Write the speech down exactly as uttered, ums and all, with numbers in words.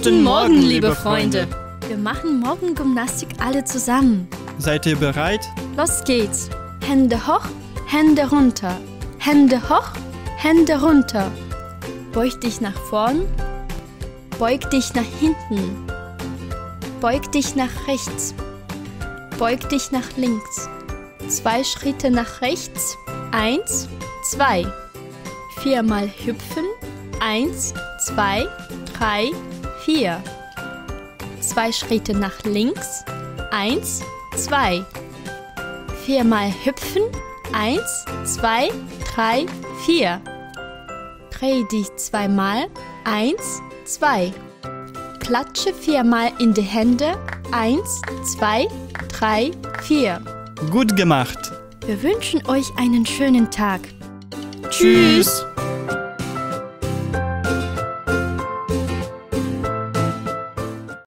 Guten Morgen, liebe Freunde. Wir machen morgen Gymnastik alle zusammen. Seid ihr bereit? Los geht's. Hände hoch, Hände runter. Hände hoch, Hände runter. Beug dich nach vorn. Beug dich nach hinten. Beug dich nach rechts. Beug dich nach links. Zwei Schritte nach rechts. Eins, zwei. Viermal hüpfen. Eins, zwei, drei, vier. Zwei Schritte nach links. Eins, zwei. Viermal hüpfen. Eins, zwei, drei, vier. Dreh dich zweimal. Eins, zwei. Klatsche viermal in die Hände. Eins, zwei, drei, vier. Gut gemacht! Wir wünschen euch einen schönen Tag. Tschüss!